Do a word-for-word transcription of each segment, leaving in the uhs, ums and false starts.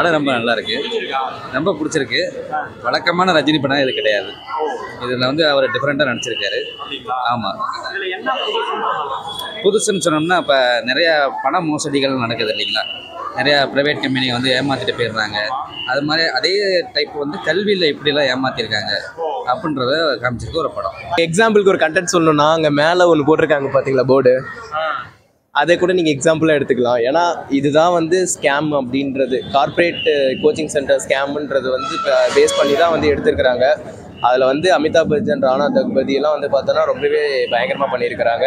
படம் ரொம்ப நல்லா இருக்கு, ரொம்ப பிடிச்சிருக்கு. வழக்கமான ரஜினி படம் இது கிடையாது, இதில் வந்து அவர் டிஃப்ரெண்ட்டாக நடிச்சிருக்காரு. ஆமாம், புதுசுன்னு சொன்னோம்னா இப்போ நிறையா பண மோசடிகள் நடக்குது இல்லைங்களா, நிறையா ப்ரைவேட் கம்பெனியை வந்து ஏமாற்றிட்டு போயிடுறாங்க. அது மாதிரி அதே டைப் வந்து கல்வியில் இப்படிலாம் ஏமாற்றிருக்காங்க அப்படின்றத காமிச்சிருக்க ஒரு படம். எக்ஸாம்பிளுக்கு ஒரு கண்டென்ட் சொல்லணும்னா அங்கே மேலே ஒன்று போட்டிருக்காங்க பார்த்தீங்களா போர்டு, அதை கூட நீங்கள் எக்ஸாம்பிளாக எடுத்துக்கலாம். ஏன்னா இதுதான் வந்து ஸ்கேம் அப்படின்றது, கார்ப்பரேட் கோச்சிங் சென்டர் ஸ்கேம்ன்றது வந்து பேஸ் பண்ணி தான் வந்து எடுத்துருக்கிறாங்க. அதில் வந்து அமிதாப் பச்சன், ராணா தகுபதியெல்லாம் வந்து பார்த்தோன்னா ரொம்பவே பயங்கரமாக பண்ணியிருக்கிறாங்க,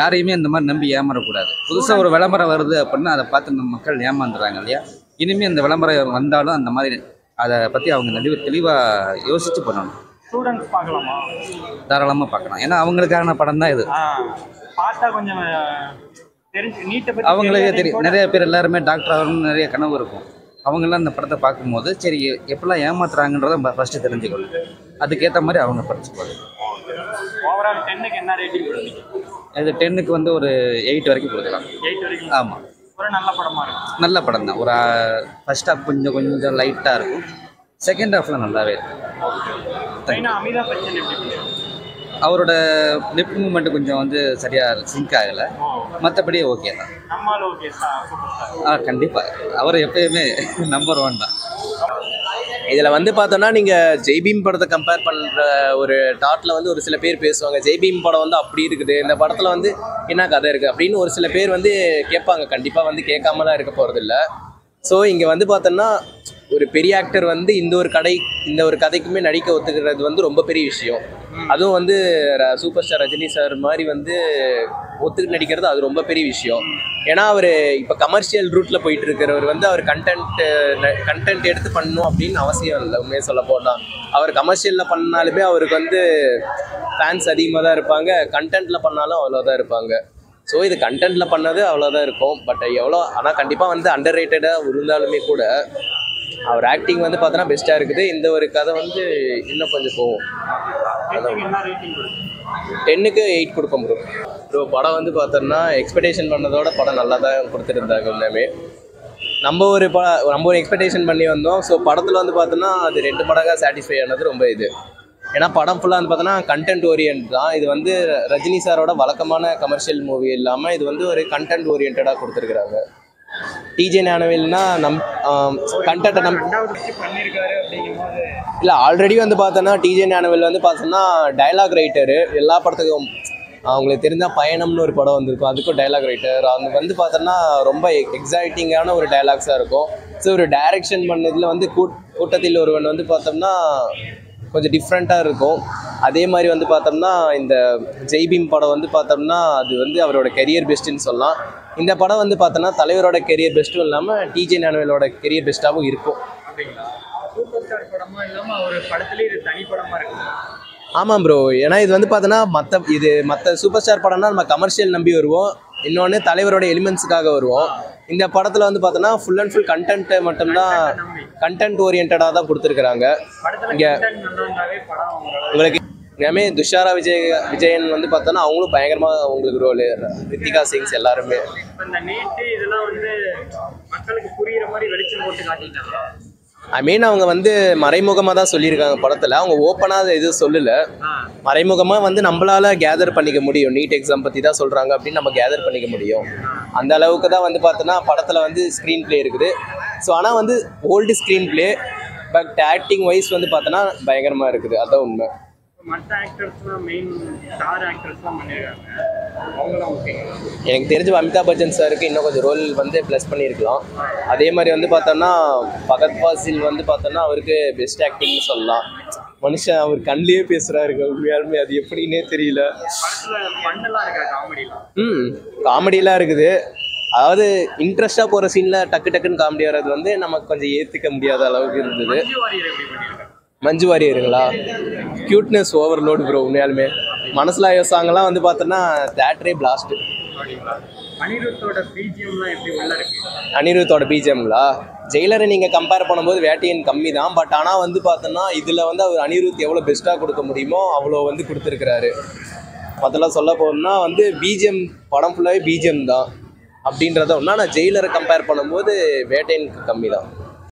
யாரையுமே இந்த மாதிரி நம்பி ஏமாறக்கூடாது. புதுசாக ஒரு விளம்பரம் வருது அப்படின்னா அதை பார்த்து நம்ம மக்கள் ஏமாந்துடுறாங்க இல்லையா. இனிமேல் அந்த விளம்பரம் வந்தாலும் அந்த மாதிரி அதை பற்றி அவங்க தெளிவு தெளிவாக யோசித்து பண்ணணும். ஸ்டூடெண்ட்ஸ் பார்க்கலாமா? தாராளமாக பார்க்கலாம், ஏன்னா அவங்களுக்கான படம் தான் இது. பார்த்தா கொஞ்சம் தெரிஞ்சு நீட்டை பற்றி அவங்களுக்கே தெரியும். நிறைய பேர் எல்லாருமே டாக்டர் ஆகணும்னு நிறைய கனவு இருக்கும். அவங்களாம் இந்த படத்தை பார்க்கும்போது சரி எப்படிலாம் ஏமாத்துறாங்கன்றத ஃபஸ்ட்டு தெரிஞ்சுக்கணும். அதுக்கேற்ற மாதிரி அவங்க படிச்சுப்பாங்க. ஓவரால் டென்னுக்கு என்ன ரேட்டிங் கொடுப்பீங்க? இது டென்னுக்கு வந்து ஒரு எயிட் வரைக்கும் கொடுக்கலாம். எயிட் வரைக்கும்? ஆமாம், ஒரு நல்ல படமாக இருக்கும். நல்ல படம் தான். ஒரு ஃபஸ்ட் ஹாஃப் கொஞ்சம் கொஞ்சம் லைட்டாக இருக்கும், செகண்ட் ஹாஃபில் நல்லாவே இருக்கும். அமிதாப் பச்சன் எப்படி? அவரோட லிப் மூமெண்ட் கொஞ்சம் வந்து சரியாக சிங்க் ஆகலை, மற்றபடியே ஓகே தான். ஆ கண்டிப்பாக அவர் எப்பயுமே நம்பர் ஒன் தான். இதில் வந்து பார்த்தோன்னா நீங்கள் ஜெய்பீம் படத்தை கம்பேர் பண்ணுற ஒரு டாட்டில் வந்து ஒரு சில பேர் பேசுவாங்க, ஜெய்பீம் படம் வந்து அப்படி இருக்குது, இந்த படத்தில் வந்து என்ன கதை இருக்குது அப்படின்னு ஒரு சில பேர் வந்து கேட்பாங்க. கண்டிப்பாக வந்து கேட்காமலாம் இருக்க போகிறதில்ல. ஸோ இங்கே வந்து பார்த்தோன்னா ஒரு பெரிய ஆக்டர் வந்து இந்த ஒரு கடை இந்த ஒரு கதைக்குமே நடிக்க ஒத்துக்கிறது வந்து ரொம்ப பெரிய விஷயம். அதுவும் வந்து சூப்பர் ஸ்டார் ரஜினி சார் மாதிரி வந்து ஒத்துக்கு நடிக்கிறது அது ரொம்ப பெரிய விஷயம். ஏன்னா அவர் இப்போ கமர்ஷியல் ரூட்டில் போயிட்டு இருக்கிறவர் வந்து அவர் கண்டென்ட் கண்டென்ட் எடுத்து பண்ணணும் அப்படின்னு அவசியம் இல்லை. உண்மையை சொல்ல போனால் அவர் கமர்ஷியலில் பண்ணாலுமே அவருக்கு வந்து ஃபேன்ஸ் அதிகமாக தான் இருப்பாங்க, கண்டென்ட்டில் பண்ணாலும் அவ்வளோதான் இருப்பாங்க. ஸோ இது கண்டென்ட்டில் பண்ணது அவ்வளோதான் இருக்கும். பட் எவ்வளோ ஆனால் கண்டிப்பாக வந்து அண்டர் ரேட்டடாக இருந்தாலுமே கூட அவர் ஆக்டிங் வந்து பார்த்தோன்னா பெஸ்ட்டாக இருக்குது. இந்த ஒரு கதை வந்து இன்னும் கொஞ்சம் போகும். டென்னுக்கு எயிட் கொடுக்க முடியும். ஸோ படம் வந்து பார்த்தோன்னா எக்ஸ்பெக்டேஷன் பண்ணதோட படம் நல்லா தான் கொடுத்துருந்தாங்க. எல்லாமே நம்ம ஒரு ப நம்ம ஒரு எக்ஸ்பெக்டேஷன் பண்ணி வந்தோம். ஸோ படத்தில் வந்து பார்த்தோன்னா அது ரெண்டு மடங்காக சாட்டிஸ்ஃபை ஆனது ரொம்ப இது. ஏன்னா படம் ஃபுல்லாக வந்து பார்த்தோன்னா கண்டென்ட் ஓரியன்ட் தான். இது வந்து ரஜினி சாரோட வழக்கமான கமர்ஷியல் மூவி இல்லாமல் இது வந்து ஒரு கண்டென்ட் ஓரியன்டாக கொடுத்துருக்குறாங்க. டிஜே ஞானவேல்னா நம் கண்டென்ட்டை நம் பண்ணியிருக்காரு அப்படிங்கும்போது இல்லை, ஆல்ரெடி வந்து பார்த்தோன்னா டிஜே ஞானவேல் வந்து பார்த்தோன்னா டைலாக் ரைட்டரு. எல்லா படத்துக்கும் அவங்களுக்கு தெரிஞ்சால் பயணம்னு ஒரு படம் வந்திருக்கும், அதுக்கும் டைலாக் ரைட்டர். அது வந்து பார்த்தோன்னா ரொம்ப எக்ஸைட்டிங்கான ஒரு டைலாக்ஸாக இருக்கும். ஸோ ஒரு டைரக்ஷன் பண்ணதில் வந்து கூட் கூட்டத்தில் ஒருவன் வந்து பார்த்தோம்னா கொஞ்சம் டிஃப்ரெண்ட்டாக இருக்கும். அதே மாதிரி வந்து பார்த்தோம்னா இந்த ஜெய்பீம் படம் வந்து பார்த்தோம்னா அது வந்து அவரோட கெரியர் பெஸ்ட்டுன்னு சொல்லலாம். இந்த படம் வந்து பார்த்தோன்னா தலைவரோட கெரியர் பெஸ்ட்டும் இல்லாமல் டிஜே ஞானவேலோட கெரியர் பெஸ்ட்டாகவும் இருக்கும். அப்படிங்களா? சூப்பர் ஸ்டார் படமாக இல்லாமல் ஒரு படத்துலேயே இது தனி படமாக இருக்குது. ஆமாம் ப்ரோ, ஏன்னா இது வந்து பார்த்தோன்னா மற்ற இது மற்ற சூப்பர் ஸ்டார் படம்னா நம்ம கமர்ஷியல் நம்பி வருவோம், இன்னொன்று தலைவரோட எலிமெண்ட்ஸுக்காக வருவோம். இந்த படத்தில் வந்து பார்த்தோன்னா ஃபுல் அண்ட் ஃபுல் கண்டென்ட்டை மட்டும்தான் கண்டென்ட் ஓரியன்டாக தான் கொடுத்துருக்குறாங்க. இங்கே உங்களுக்கு எல்லாமே துஷாரா விஜய் விஜயன் வந்து பார்த்தோன்னா அவங்களும் பயங்கரமாக அவங்களுக்கு ரோலு, ரித்திகா சிங்ஸ் எல்லாருமே ஐ மீன் அவங்க வந்து மறைமுகமாக தான் சொல்லியிருக்காங்க படத்தில். அவங்க ஓப்பனாக அதை எதுவும் சொல்லலை, மறைமுகமாக வந்து நம்மளால் கேதர் பண்ணிக்க முடியும். நீட் எக்ஸாம் பற்றி தான் சொல்கிறாங்க அப்படின்னு நம்ம கேதர் பண்ணிக்க முடியும். அந்த அளவுக்கு தான் வந்து பார்த்தோன்னா படத்தில் வந்து ஸ்க்ரீன் பிளே இருக்குது. ஸோ ஆனால் வந்து old screen play but acting wise வந்து பார்த்தோன்னா பயங்கரமாக இருக்குது. அதுதான் உண்மை. எனக்கு தெரிஞ்ச அமிதாப் பச்சன் சாருக்கு இன்னும் கொஞ்சம் ரோல் வந்து ப்ளஸ் பண்ணியிருக்கலாம். அதே மாதிரி வந்து பார்த்தோன்னா பகத் ஃபாசில் வந்து பார்த்தோன்னா அவருக்கு பெஸ்ட் ஆக்டிங்னு சொல்லலாம். மனுஷன் அவர் கண்லேயே பேசுகிறாரு, உண்மையாலுமே அது எப்படின்னே தெரியல. ம், காமெடியெலாம் இருக்குது. அதாவது இன்ட்ரெஸ்டா போற சீன்ல டக்கு டக்குன்னு காமெடி வர்றது வந்து நமக்கு கொஞ்சம் ஏத்துக்க முடியாத அளவுக்கு இருந்தது. மஞ்சு வாரியர்களா கியூட்னஸ் ஓவர்லோட் ப்ரோ. உண்மையாலுமே மனசுல யோசாங்கெல்லாம் வந்து பார்த்தோன்னா தேட்டரே பிளாஸ்ட். அனிருத்தோட பிஜிஎம்லாம் எப்படி உள்ள இருக்கு? அனிருத்தோட பிஜிஎம்ங்களா ஜெயிலரை நீங்கள் கம்பேர் பண்ணும்போது வேட்டையன் கம்மி தான். பட் ஆனால் வந்து பார்த்தோன்னா இதில் வந்து அவர் அனிருத் எவ்வளோ பெஸ்ட்டாக கொடுக்க முடியுமோ அவ்வளோ வந்து கொடுத்துருக்கிறாரு. மற்றெல்லாம் சொல்ல போகணும்னா வந்து பிஜிஎம் படம் ஃபுல்லாகவே பிஜிஎம் தான் அப்படின்றத ஒன்றா. நான் ஜெயிலரை கம்பேர் பண்ணும்போது வேட்டையனுக்கு கம்மி தான்.